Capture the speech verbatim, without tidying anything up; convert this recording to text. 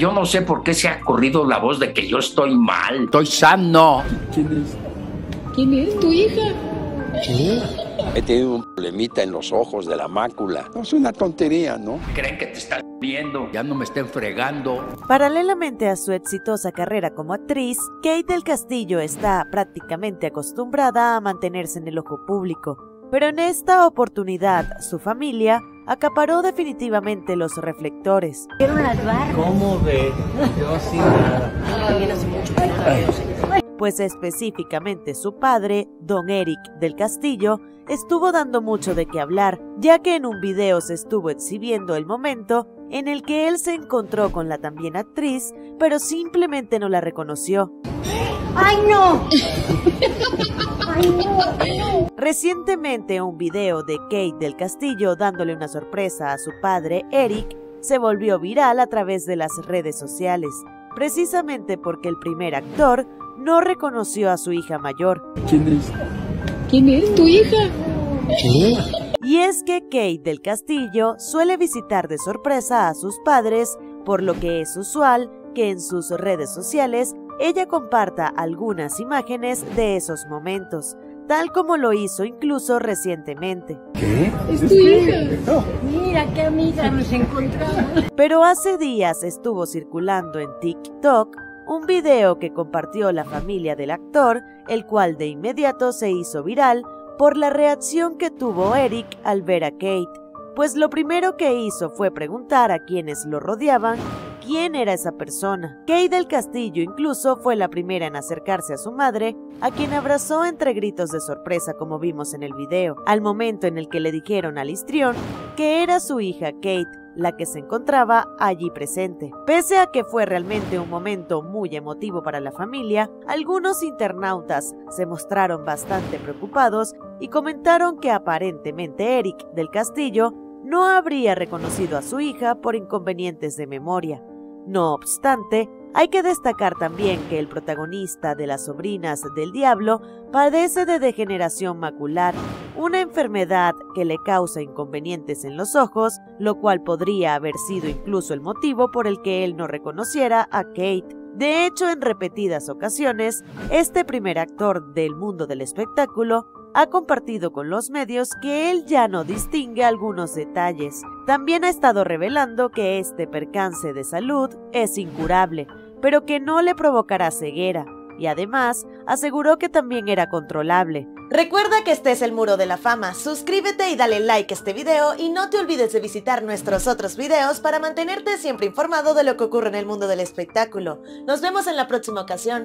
Yo no sé por qué se ha corrido la voz de que yo estoy mal. Estoy sano. ¿Quién es? ¿Quién es tu hija? ¿Qué? He tenido un problemita en los ojos de la mácula. No es una tontería, ¿no? Creen que te están viendo. Ya no me estén fregando. Paralelamente a su exitosa carrera como actriz, Kate del Castillo está prácticamente acostumbrada a mantenerse en el ojo público. Pero en esta oportunidad, su familia acaparó definitivamente los reflectores. ¿Cómo ve? Yo sí nada. Pues específicamente su padre, don Eric del Castillo, estuvo dando mucho de qué hablar, ya que en un video se estuvo exhibiendo el momento en el que él se encontró con la también actriz, pero simplemente no la reconoció. ¡Ay, no! ¡Ay, no! Recientemente un video de Kate del Castillo dándole una sorpresa a su padre, Eric, se volvió viral a través de las redes sociales, precisamente porque el primer actor no reconoció a su hija mayor. ¿Quién es? ¿Quién es tu hija? ¿Qué? Y es que Kate del Castillo suele visitar de sorpresa a sus padres, por lo que es usual que en sus redes sociales ella comparta algunas imágenes de esos momentos, tal como lo hizo incluso recientemente. ¿Qué? ¿Es tu hija? Mira qué amiga nos encontramos. Pero hace días estuvo circulando en TikTok un video que compartió la familia del actor, el cual de inmediato se hizo viral por la reacción que tuvo Eric al ver a Kate, pues lo primero que hizo fue preguntar a quienes lo rodeaban quién era esa persona. Kate del Castillo incluso fue la primera en acercarse a su madre, a quien abrazó entre gritos de sorpresa como vimos en el video. Al momento en el que le dijeron al histrión que era su hija Kate la que se encontraba allí presente. Pese a que fue realmente un momento muy emotivo para la familia, algunos internautas se mostraron bastante preocupados y comentaron que aparentemente Eric del Castillo no habría reconocido a su hija por inconvenientes de memoria. No obstante, hay que destacar también que el protagonista de Las Sobrinas del Diablo padece de degeneración macular, una enfermedad que le causa inconvenientes en los ojos, lo cual podría haber sido incluso el motivo por el que él no reconociera a Kate. De hecho, en repetidas ocasiones, este primer actor del mundo del espectáculo ha compartido con los medios que él ya no distingue algunos detalles. También ha estado revelando que este percance de salud es incurable, pero que no le provocará ceguera, y además aseguró que también era controlable. Recuerda que este es El Muro de la Fama, suscríbete y dale like a este video y no te olvides de visitar nuestros otros videos para mantenerte siempre informado de lo que ocurre en el mundo del espectáculo. Nos vemos en la próxima ocasión.